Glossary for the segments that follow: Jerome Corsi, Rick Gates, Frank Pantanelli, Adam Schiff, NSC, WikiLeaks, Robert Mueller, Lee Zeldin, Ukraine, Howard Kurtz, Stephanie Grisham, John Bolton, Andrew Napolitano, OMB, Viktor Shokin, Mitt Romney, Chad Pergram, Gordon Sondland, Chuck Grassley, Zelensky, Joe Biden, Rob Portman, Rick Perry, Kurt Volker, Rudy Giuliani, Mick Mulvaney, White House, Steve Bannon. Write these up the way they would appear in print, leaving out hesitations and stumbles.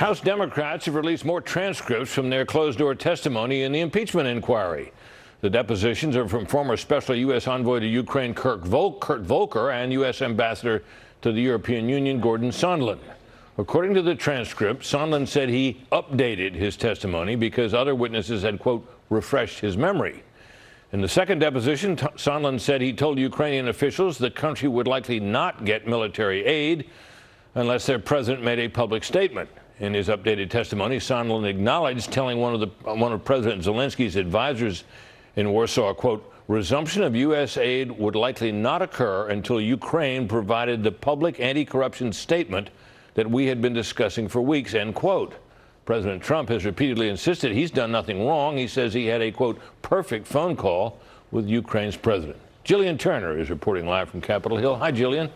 House Democrats have released more transcripts from their closed-door testimony in the impeachment inquiry. The depositions are from former Special U.S. Envoy to Ukraine Kurt Volker and U.S. Ambassador to the European Union Gordon Sondland. According to the transcript, Sondland said he updated his testimony because other witnesses had, quote, refreshed his memory. In the second deposition, Sondland said he told Ukrainian officials the country would likely not get military aid unless their president made a public statement. In his updated testimony, Sondland acknowledged telling one of President Zelensky's advisors in Warsaw, quote, resumption of U.S. aid would likely not occur until Ukraine provided the public anti-corruption statement that we had been discussing for weeks, end quote. President Trump has repeatedly insisted he's done nothing wrong. He says he had a, quote, perfect phone call with Ukraine's president. Jillian Turner is reporting live from Capitol Hill. Hi, Jillian.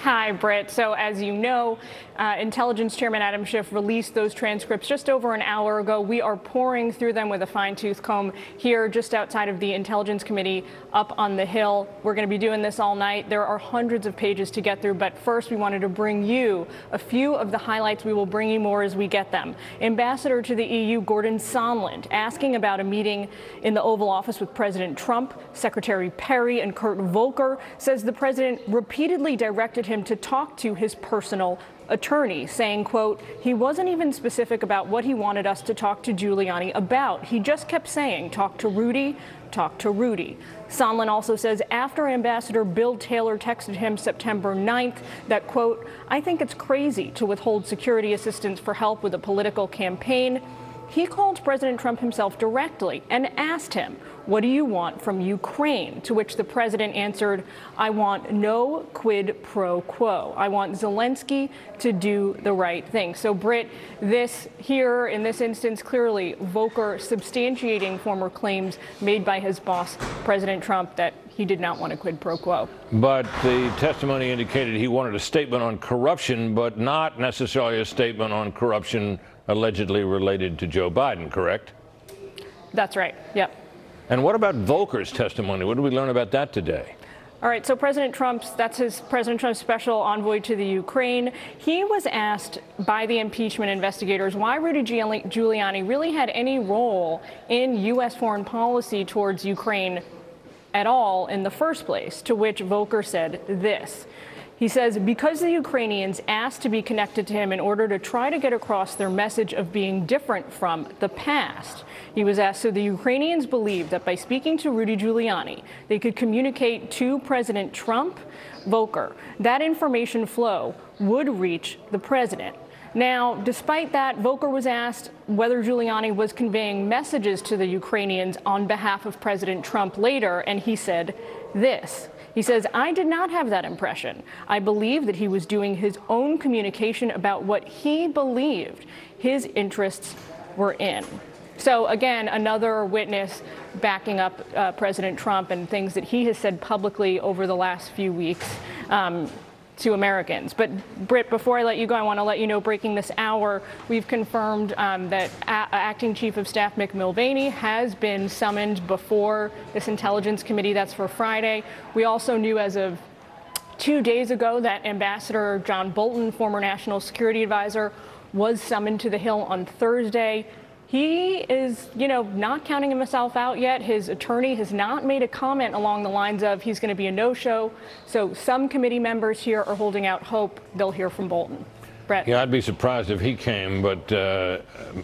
Hi, Britt. So, as you know, Intelligence Chairman Adam Schiff released those transcripts just over an hour ago. We are pouring through them with a fine-tooth comb here just outside of the Intelligence Committee up on the Hill. We're going to be doing this all night. There are hundreds of pages to get through, but first we wanted to bring you a few of the highlights. We will bring you more as we get them. Ambassador to the EU Gordon Sondland asking about a meeting in the Oval Office with President Trump, Secretary Perry, and Kurt Volker says the president repeatedly directed him to talk to his personal attorney, saying, quote, he wasn't even specific about what he wanted us to talk to Giuliani about. He just kept saying, talk to Rudy, talk to Rudy. Sondland also says after Ambassador Bill Taylor texted him September 9th that, quote, I think it's crazy to withhold security assistance for help with a political campaign. He called President Trump himself directly and asked him, what do you want from Ukraine? To which the president answered, I want no quid pro quo. I want Zelensky to do the right thing. So, Britt, this here in this instance, clearly Volker substantiating former claims made by his boss, President Trump, that he did not want a quid pro quo. But the testimony indicated he wanted a statement on corruption, but not necessarily a statement on corruption allegedly related to Joe Biden, correct? That's right, yep. And what about Volker's testimony? What did we learn about that today? All right, so President Trump's special envoy to the Ukraine. He was asked by the impeachment investigators why Rudy Giuliani really had any role in U.S. foreign policy towards Ukraine at all in the first place, to which Volker said this. He says, because the Ukrainians asked to be connected to him in order to try to get across their message of being different from the past. He was asked, so the Ukrainians believed that by speaking to Rudy Giuliani, they could communicate to President Trump, Volker, that information flow would reach the president. Now, despite that, Volker was asked whether Giuliani was conveying messages to the Ukrainians on behalf of President Trump later, and he said this. He says, I did not have that impression. I believe that he was doing his own communication about what he believed his interests were in. So again, another witness backing up President Trump and things that he has said publicly over the last few weeks to Americans. But Britt, before I let you go, I want to let you know, breaking this hour, we've confirmed that Acting Chief of Staff Mick Mulvaney has been summoned before this Intelligence Committee. That's for Friday. We also knew as of 2 days ago that Ambassador John Bolton, former National Security Advisor, was summoned to the Hill on Thursday. He is, you know, not counting himself out yet. His attorney has not made a comment along the lines of he's going to be a no-show. So some committee members here are holding out hope they'll hear from Bolton. Brett. Yeah, I'd be surprised if he came, but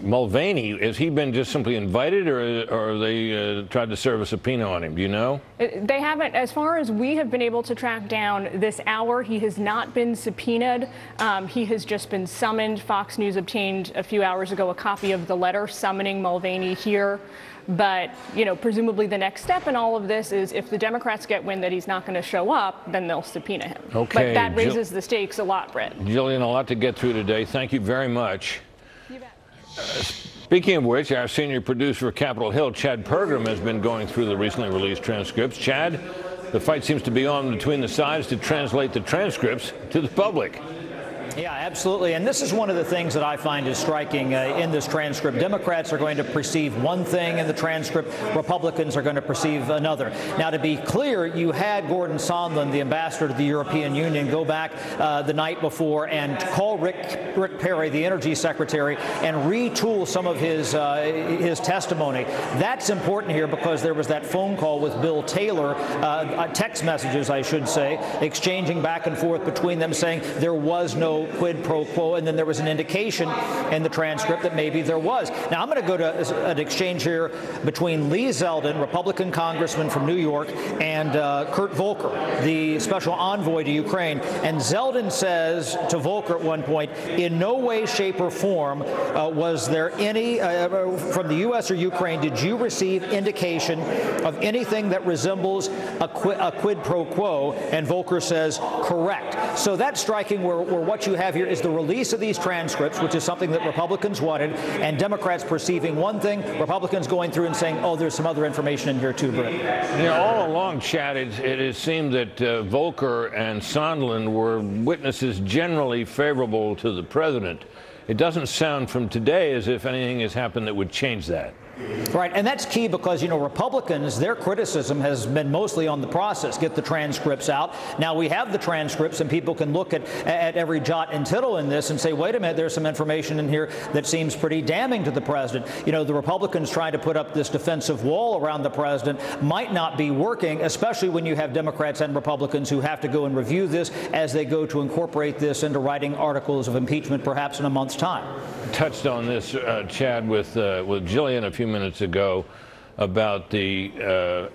Mulvaney, has he been just simply invited, or they tried to serve a subpoena on him? Do you know? They haven't. As far as we have been able to track down this hour, he has not been subpoenaed. He has just been summoned. Fox News obtained a few hours ago a copy of the letter summoning Mulvaney here. But, you know, presumably the next step in all of this is if the Democrats get wind that he's not going to show up, then they'll subpoena him. Okay. But that raises the stakes a lot, Britt. Jillian, a lot to get through today. Thank you very much. You bet. Speaking of which, our senior producer for Capitol Hill, Chad Pergram, has been going through the recently released transcripts. Chad, the fight seems to be on between the sides to translate the transcripts to the public. Yeah, absolutely. And this is one of the things that I find is striking in this transcript. Democrats are going to perceive one thing in the transcript. Republicans are going to perceive another. Now, to be clear, you had Gordon Sondland, the ambassador to the European Union, go back the night before and call Rick Perry, the energy secretary, and retool some of his testimony. That's important here because there was that phone call with Bill Taylor, text messages, I should say, exchanging back and forth between them saying there was no quid pro quo, and then there was an indication in the transcript that maybe there was. Now, I'm going to go to an exchange here between Lee Zeldin, Republican congressman from New York, and Kurt Volker, the special envoy to Ukraine. And Zeldin says to Volker at one point, in no way, shape, or form was there any, from the U.S. or Ukraine, did you receive indication of anything that resembles a quid pro quo? And Volker says, correct. So that's striking, where what you have here is the release of these transcripts, which is something that Republicans wanted, and Democrats perceiving one thing, Republicans going through and saying, oh, there's some other information in here too, Britt. Yeah, all along, Chad, it has seemed that Volker and Sondland were witnesses generally favorable to the president. It doesn't sound from today as if anything has happened that would change that. Right, and that's key because, you know, Republicans, their criticism has been mostly on the process, get the transcripts out. Now we have the transcripts and people can look at every jot and tittle in this and say, wait a minute, there's some information in here that seems pretty damning to the president. You know, the Republicans trying to put up this defensive wall around the president might not be working, especially when you have Democrats and Republicans who have to go and review this as they go to incorporate this into writing articles of impeachment perhaps in a month's time. Touched on this, Chad, with Gillian a few minutes ago about the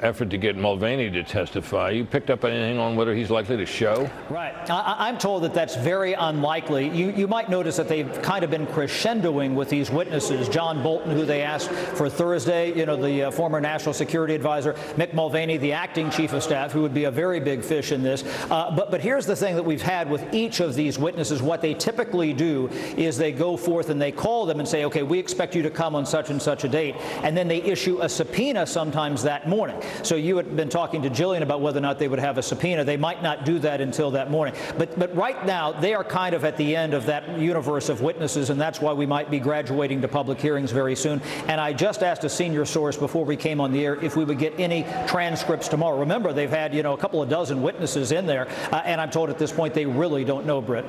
effort to get Mulvaney to testify. You picked up anything on whether he's likely to show? Right. I'm told that that's very unlikely. You might notice that they've kind of been crescendoing with these witnesses. John Bolton, who they asked for Thursday, you know, the former national security advisor, Mick Mulvaney, the acting chief of staff, who would be a very big fish in this. But here's the thing that we've had with each of these witnesses. What they typically do is they go forth and they call them and say, okay, we expect you to come on such and such a date, and then they issue a subpoena sometimes that morning. So you had been talking to Gillian about whether or not they would have a subpoena. They might not do that until that morning. But right now, they are kind of at the end of that universe of witnesses, and that's why we might be graduating to public hearings very soon. And I just asked a senior source before we came on the air if we would get any transcripts tomorrow. Remember, they've had, you know, a couple of dozen witnesses in there, and I'm told at this point they really don't know, Britt.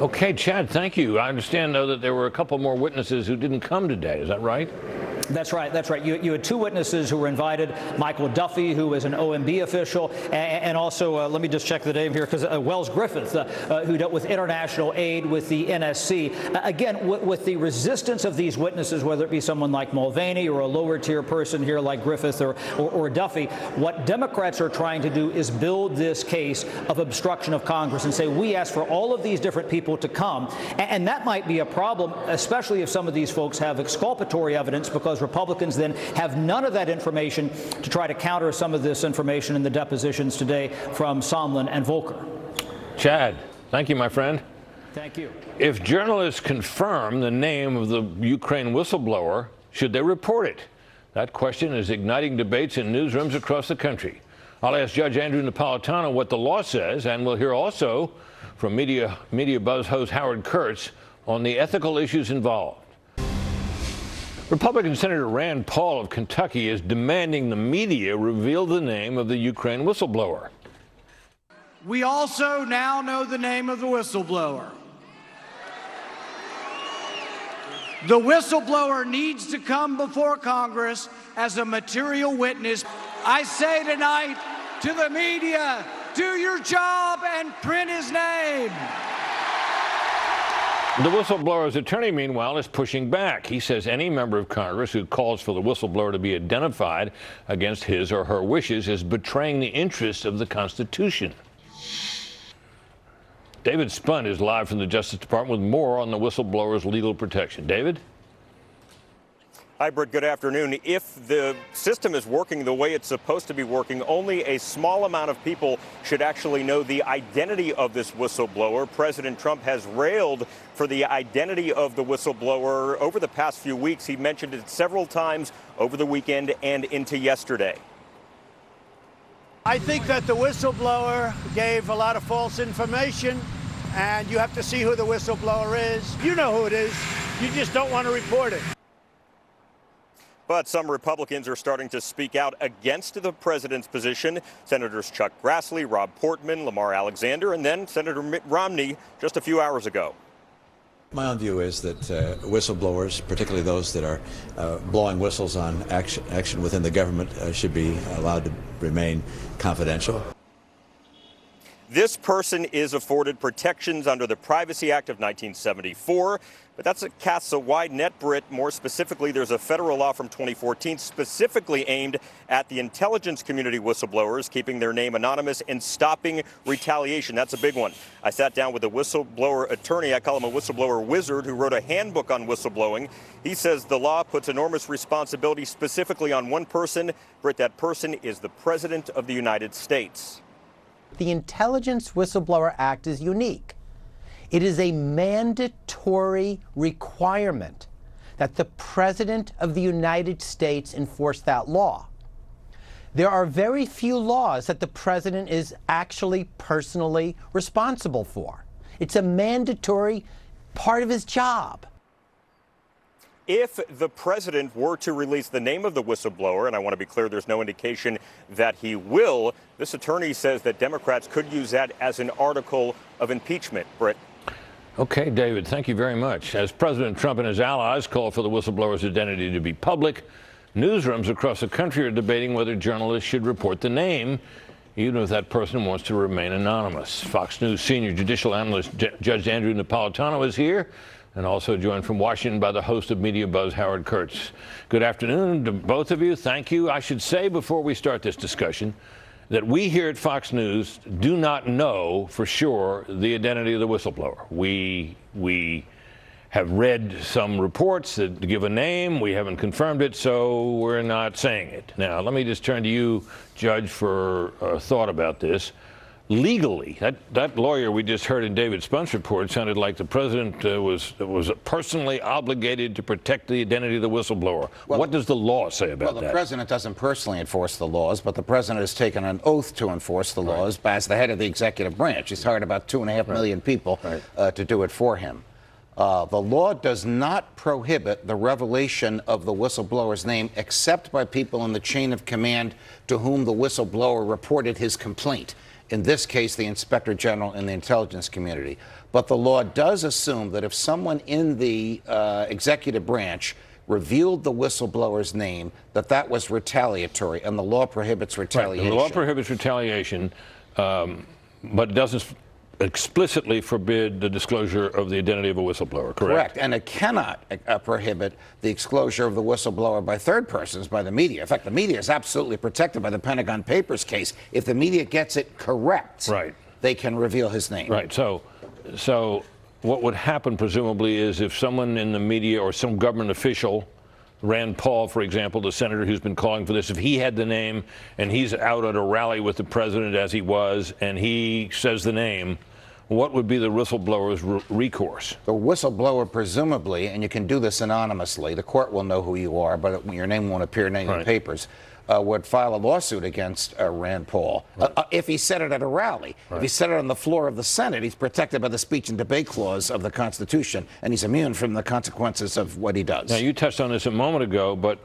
Okay, Chad, thank you. I understand, though, that there were a couple more witnesses who didn't come today. Is that right? That's right. That's right. You had two witnesses who were invited, Michael Duffy, who is an OMB official, and also, let me just check the name here, because Wells Griffith, who dealt with international aid with the NSC. Again, with the resistance of these witnesses, whether it be someone like Mulvaney or a lower tier person here like Griffith or Duffy, what Democrats are trying to do is build this case of obstruction of Congress and say, we asked for all of these different people to come. And that might be a problem, especially if some of these folks have exculpatory evidence, because Republicans then have none of that information to try to counter some of this information in the depositions today from Sondland and Volker. Chad, thank you, my friend. Thank you. If journalists confirm the name of the Ukraine whistleblower, should they report it? That question is igniting debates in newsrooms across the country. I'll ask Judge Andrew Napolitano what the law says, and we'll hear also from Media Buzz host Howard Kurtz on the ethical issues involved. Republican Senator Rand Paul of Kentucky is demanding the media reveal the name of the Ukraine whistleblower. We also now know the name of the whistleblower. The whistleblower needs to come before Congress as a material witness. I say tonight to the media, do your job and print his name. The whistleblower's attorney, meanwhile, is pushing back. He says any member of Congress who calls for the whistleblower to be identified against his or her wishes is betraying the interests of the Constitution. David Spunt is live from the Justice Department with more on the whistleblower's legal protection. David? Hi, Britt. Good afternoon. If the system is working the way it's supposed to be working, only a small amount of people should actually know the identity of this whistleblower. President Trump has railed for the identity of the whistleblower over the past few weeks. He mentioned it several times over the weekend and into yesterday. I think that the whistleblower gave a lot of false information, and you have to see who the whistleblower is. You know who it is. You just don't want to report it. But some Republicans are starting to speak out against the president's position. Senators Chuck Grassley, Rob Portman, Lamar Alexander, and then Senator Mitt Romney just a few hours ago. My own view is that whistleblowers, particularly those that are blowing whistles on action within the government, should be allowed to remain confidential. This person is afforded protections under the Privacy Act of 1974, but that casts a wide net, Britt. More specifically, there's a federal law from 2014 specifically aimed at the intelligence community whistleblowers, keeping their name anonymous and stopping retaliation. That's a big one. I sat down with a whistleblower attorney. I call him a whistleblower wizard, who wrote a handbook on whistleblowing. He says the law puts enormous responsibility specifically on one person. Britt, that person is the President of the United States. The Intelligence Whistleblower Act is unique. It is a mandatory requirement that the President of the United States enforce that law. There are very few laws that the President is actually personally responsible for. It's a mandatory part of his job. If the president were to release the name of the whistleblower, and I want to be clear, there's no indication that he will, this attorney says that Democrats could use that as an article of impeachment, Britt. Okay, David, thank you very much. As President Trump and his allies call for the whistleblower's identity to be public, newsrooms across the country are debating whether journalists should report the name, even if that person wants to remain anonymous. Fox News senior judicial analyst Judge Andrew Napolitano is here, and also joined from Washington by the host of Media Buzz, Howard Kurtz. Good afternoon to both of you. Thank you. I should say before we start this discussion that we here at Fox News do not know for sure the identity of the whistleblower. We have read some reports that give a name. We haven't confirmed it, so we're not saying it. Now, let me just turn to you, Judge, for a thought about this. Legally, that lawyer we just heard in David Spunt's report sounded like the president was personally obligated to protect the identity of the whistleblower. Well, what does the law say about that? Well, the president doesn't personally enforce the laws, but the president has taken an oath to enforce the laws by as the head of the executive branch. He's hired about 2.5 million people to do it for him. The law does not prohibit the revelation of the whistleblower's name except by people in the chain of command to whom the whistleblower reported his complaint. In this case, the Inspector General and the intelligence community. But the law does assume that if someone in the executive branch revealed the whistleblower's name, that was retaliatory, and the law prohibits retaliation. Right. The law prohibits retaliation, but doesn't explicitly forbid the disclosure of the identity of a whistleblower, correct? Correct, and it cannot prohibit the disclosure of the whistleblower by third persons, by the media. In fact, the media is absolutely protected by the Pentagon Papers case. If the media gets it correct, they can reveal his name. Right, so what would happen, presumably, is if someone in the media or some government official, Rand Paul, for example, the senator who's been calling for this, if he had the name and he's out at a rally with the president as he was and he says the name, what would be the whistleblower's recourse? The whistleblower, presumably, and you can do this anonymously, the court will know who you are, but your name won't appear in any of the papers, would file a lawsuit against Rand Paul. If he said it at a rally, if he said it on the floor of the Senate, he's protected by the speech and debate clause of the Constitution, and he's immune from the consequences of what he does. Now, you touched on this a moment ago, but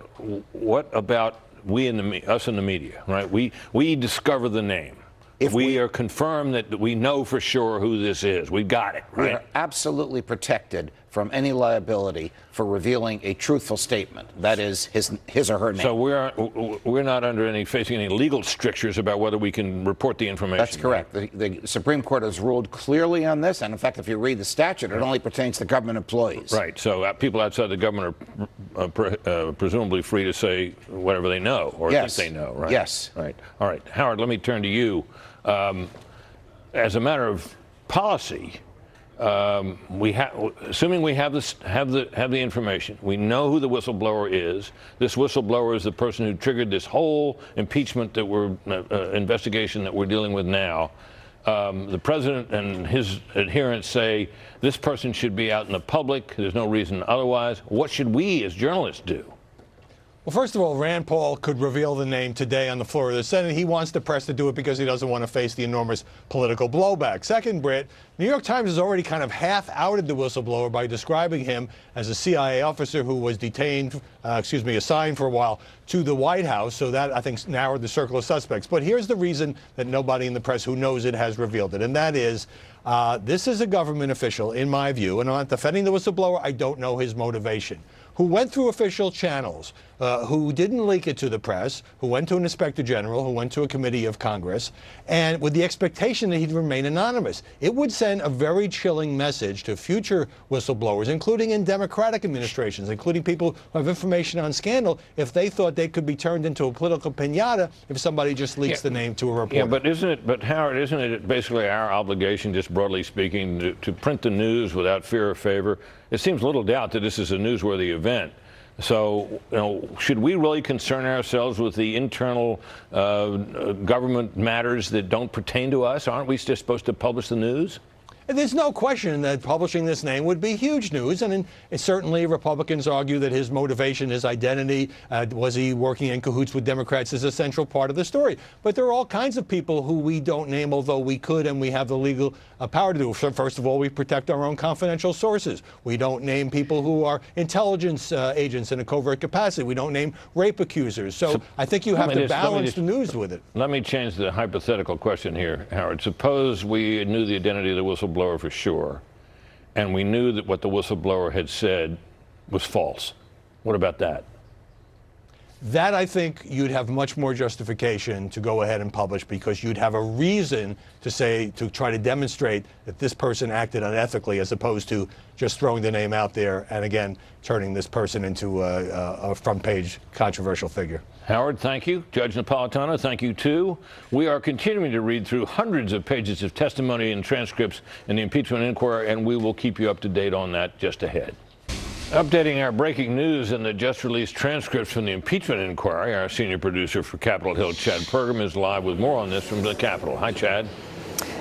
what about us in the media, right? We discover the name. If we are confirmed that we know for sure who this is. We've got it, right? We are absolutely protected from any liability for revealing a truthful statement. That is his or her name. So we're not under facing any legal strictures about whether we can report the information. That's correct. Right? The Supreme Court has ruled clearly on this, and in fact, if you read the statute, it only pertains to government employees. Right. So people outside the government are presumably free to say whatever they know or think they know. Right. Yes. Right. All right, Howard. Let me turn to you. As a matter of policy, assuming we have the information, we know who the whistleblower is. This whistleblower is the person who triggered this whole impeachment that investigation that we're dealing with now. The president and his adherents say this person should be out in the public. There's no reason otherwise. What should we as journalists do? Well, first of all, Rand Paul could reveal the name today on the floor of the Senate. He wants the press to do it because he doesn't want to face the enormous political blowback. Second, Britt, New York Times has already kind of half-outed the whistleblower by describing him as a CIA officer who was detained, assigned for a while to the White House. So that, I think, narrowed the circle of suspects. But here's the reason that nobody in the press who knows it has revealed it, and that is this is a government official, in my view, and I'm not defending the whistleblower. I don't know his motivation, who went through official channels, who didn't leak it to the press, who went to an inspector general, who went to a committee of Congress, and with the expectation that he'd remain anonymous. It would send a very chilling message to future whistleblowers, including in Democratic administrations, including people who have information on scandal, if they thought they could be turned into a political pinata if somebody just leaks the name to a reporter. Yeah, but isn't it, Howard, isn't it basically our obligation, just broadly speaking, to print the news without fear or favor? It seems little doubt that this is a newsworthy event. So, you know, should we really concern ourselves with the internal government matters that don't pertain to us? Aren't we just supposed to publish the news? And there's no question that publishing this name would be huge news, and certainly Republicans argue that his motivation, his identity, was he working in cahoots with Democrats, is a central part of the story. But there are all kinds of people who we don't name, although we could, and we have the legal power to do. So first of all, we protect our own confidential sources. We don't name people who are intelligence agents in a covert capacity. We don't name rape accusers. So I think you have to balance the news with it. Let me change the hypothetical question here, Howard. Suppose we knew the identity of the whistleblower for sure, and we knew that what the whistleblower had said was false. What about that? That, I think, you'd have much more justification to go ahead and publish, because you'd have a reason to say, to try to demonstrate that this person acted unethically, as opposed to just throwing the name out there and, again, turning this person into a front-page controversial figure. Howard, thank you. Judge Napolitano, thank you, too. We are continuing to read through hundreds of pages of testimony and transcripts in the impeachment inquiry, and we will keep you up to date on that just ahead. Updating our breaking news and the just-released transcripts from the impeachment inquiry, our senior producer for Capitol Hill, Chad Pergram, is live with more on this from the Capitol. Hi, Chad.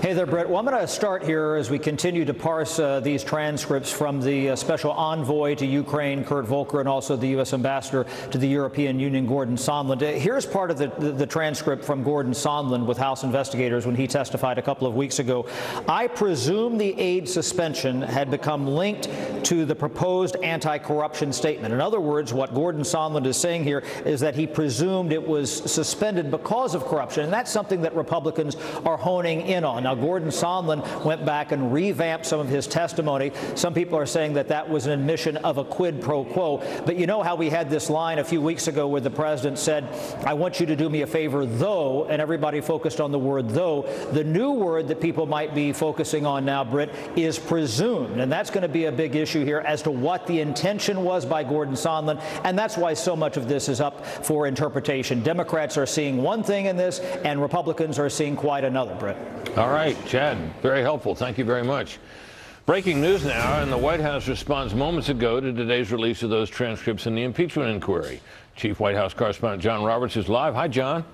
Hey there, Brett. Well, I'm going to start here as we continue to parse these transcripts from the special envoy to Ukraine, Kurt Volker, and also the U.S. ambassador to the European Union, Gordon Sondland. Here's part of the transcript from Gordon Sondland with House investigators when he testified a couple of weeks ago. I presume the aid suspension had become linked to the proposed anti-corruption statement. In other words, what Gordon Sondland is saying here is that he presumed it was suspended because of corruption, and that's something that Republicans are honing in on. Now, Gordon Sondland went back and revamped some of his testimony. Some people are saying that that was an admission of a quid pro quo. But you know how we had this line a few weeks ago where the president said, I want you to do me a favor, though, and everybody focused on the word though. The new word that people might be focusing on now, Britt, is presumed. And that's going to be a big issue here as to what the intention was by Gordon Sondland. And that's why so much of this is up for interpretation. Democrats are seeing one thing in this, and Republicans are seeing quite another, Britt. All right, Chad, very helpful. Thank you very much. Breaking news now, and the White House responds moments ago to today's release of those transcripts in the impeachment inquiry. Chief White House correspondent John Roberts is live. Hi, John.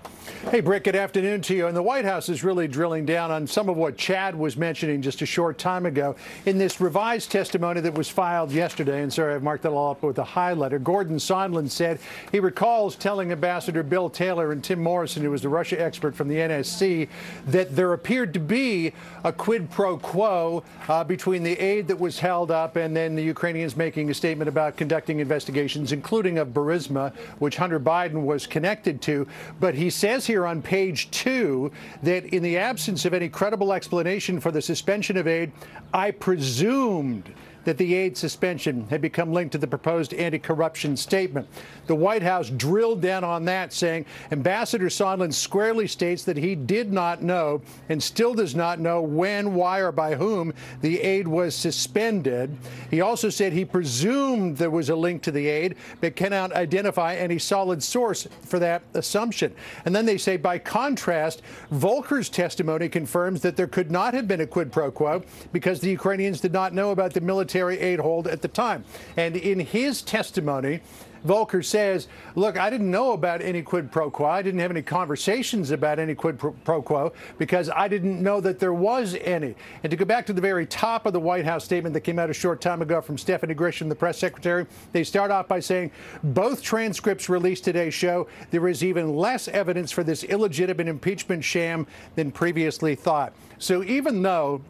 Hey, Britt, good afternoon to you. And the White House is really drilling down on some of what Chad was mentioning just a short time ago in this revised testimony that was filed yesterday. And sorry, I've marked that all up with a highlighter. Gordon Sondland said he recalls telling Ambassador Bill Taylor and Tim Morrison, who was the Russia expert from the NSC, that there appeared to be a quid pro quo between the aid that was held up and then the Ukrainians making a statement about conducting investigations, including of Burisma, which Hunter Biden was connected to. But he says here on page 2 that in the absence of any credible explanation for the suspension of aid, I presumed that the aid suspension had become linked to the proposed anti-corruption statement. The White House drilled down on that, saying Ambassador Sondland squarely states that he did not know and still does not know when, why, or by whom the aid was suspended. He also said he presumed there was a link to the aid, but cannot identify any solid source for that assumption. And then they say, by contrast, Volker's testimony confirms that there could not have been a quid pro quo because the Ukrainians did not know about the military aid hold at the time. And in his testimony, Volker says, look, I didn't know about any quid pro quo. I didn't have any conversations about any quid pro quo because I didn't know that there was any. And to go back to the very top of the White House statement that came out a short time ago from Stephanie Grisham, the press secretary, they start off by saying both transcripts released today show there is even less evidence for this illegitimate impeachment sham than previously thought. So even though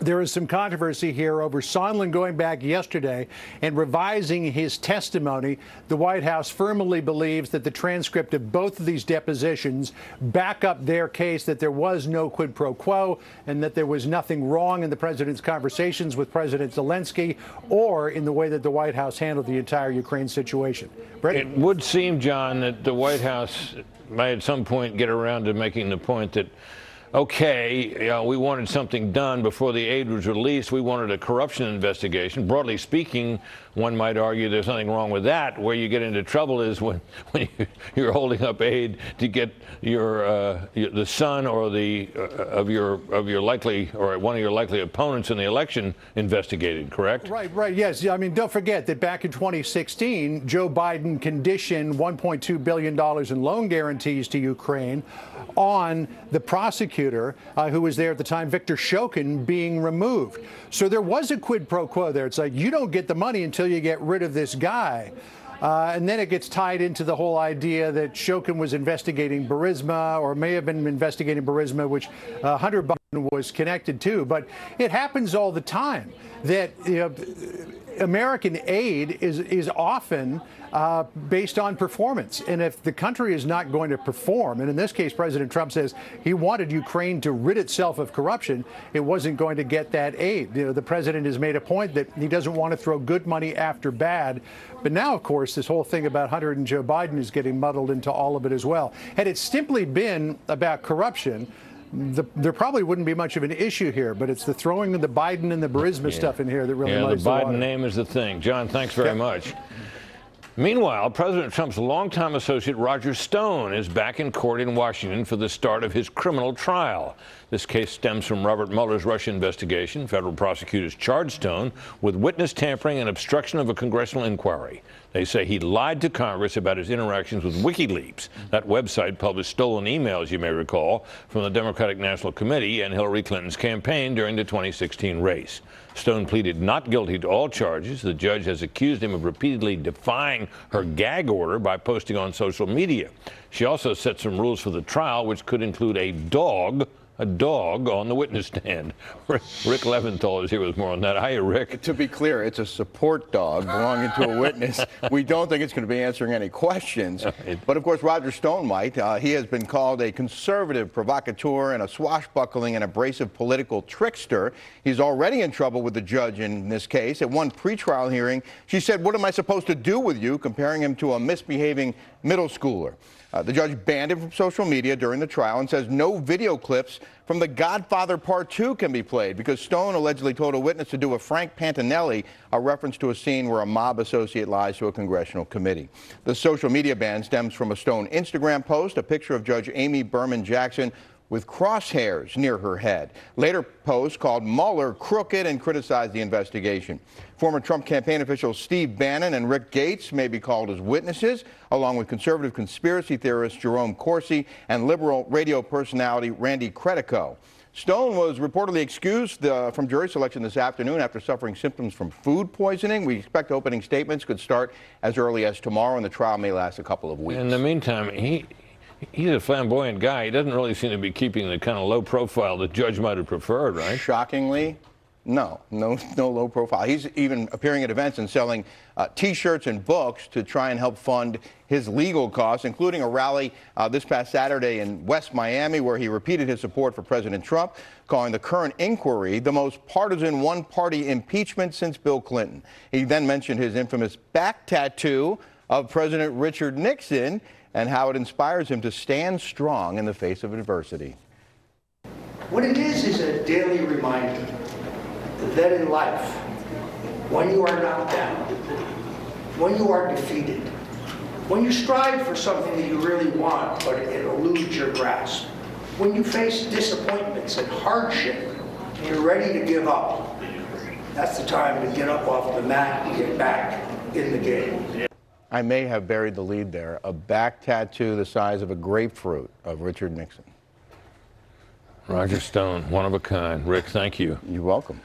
there is some controversy here over Sondland going back yesterday and revising his testimony, the White House firmly believes that the transcript of both of these depositions back up their case that there was no quid pro quo and that there was nothing wrong in the president's conversations with President Zelensky or in the way that the White House handled the entire Ukraine situation. Brendan? It would seem, John, that the White House might at some point get around to making the point that, okay, you know, we wanted something done before the aid was released. We wanted a corruption investigation. Broadly speaking, one might argue there's nothing wrong with that. Where you get into trouble is when you're holding up aid to get the son or the of your likely or one of your likely opponents in the election investigated. Correct? Right. Yes. I mean, don't forget that back in 2016, Joe Biden conditioned $1.2 billion in loan guarantees to Ukraine on the prosecutor who was there at the time, Viktor Shokin, being removed. So there was a quid pro quo there. It's like, you don't get the money until you get rid of this guy. And then it gets tied into the whole idea that Shokin was investigating Burisma or may have been investigating Burisma, which Hunter Biden was connected to. But it happens all the time that, you know, American aid is often based on performance. And if the country is not going to perform, and in this case, President Trump says he wanted Ukraine to rid itself of corruption, it wasn't going to get that aid. You know, the president has made a point that he doesn't want to throw good money after bad. But now, of course, this whole thing about Hunter and Joe Biden is getting muddled into all of it as well. Had it simply been about corruption, there probably wouldn't be much of an issue here, but it's the throwing of the Biden and the Burisma stuff in here that really muddles the water. Biden name is the thing. John, thanks very much. Meanwhile, President Trump's longtime associate Roger Stone is back in court in Washington for the start of his criminal trial. This case stems from Robert Mueller's Russia investigation. Federal prosecutors charged Stone with witness tampering and obstruction of a congressional inquiry. They say he lied to Congress about his interactions with WikiLeaks. That website published stolen emails, you may recall, from the Democratic National Committee and Hillary Clinton's campaign during the 2016 race. Stone pleaded not guilty to all charges. The judge has accused him of repeatedly defying her gag order by posting on social media. She also set some rules for the trial, which could include a dog on the witness stand. Rick Leventhal is here with more on that. Hiya, Rick. To be clear, it's a support dog belonging to a witness. We don't think it's going to be answering any questions. But of course, Roger Stone might. He has been called a conservative provocateur and a swashbuckling and abrasive political trickster. He's already in trouble with the judge in this case. At one pretrial hearing, she said, "What am I supposed to do with you?" comparing him to a misbehaving middle schooler. The judge banned him from social media during the trial and says no video clips from The Godfather Part II can be played because Stone allegedly told a witness to do a Frank Pantanelli, a reference to a scene where a mob associate lies to a congressional committee. The social media ban stems from a Stone Instagram post, a picture of Judge Amy Berman Jackson with crosshairs near her head. Later posts called Mueller crooked and criticized the investigation. Former Trump campaign officials Steve Bannon and Rick Gates may be called as witnesses, along with conservative conspiracy theorist Jerome Corsi and liberal radio personality Randy Credico. Stone was reportedly excused from jury selection this afternoon after suffering symptoms from food poisoning. We expect opening statements could start as early as tomorrow, and the trial may last a couple of weeks. In the meantime, he's a flamboyant guy. He doesn't really seem to be keeping the kind of low profile the judge might have preferred, right? Shockingly, no low profile. He's even appearing at events and selling T-shirts and books to try and help fund his legal costs, including a rally this past Saturday in West Miami, where he repeated his support for President Trump, calling the current inquiry the most partisan one-party impeachment since Bill Clinton. He then mentioned his infamous back tattoo of President Richard Nixon and how it inspires him to stand strong in the face of adversity. What it is a daily reminder that in life, when you are knocked down, when you are defeated, when you strive for something that you really want, but it eludes your grasp, when you face disappointments and hardship, and you're ready to give up, that's the time to get up off the mat and get back in the game. I may have buried the lead there, a back tattoo the size of a grapefruit of Richard Nixon. Roger Stone, one of a kind. Rick, thank you. You're welcome.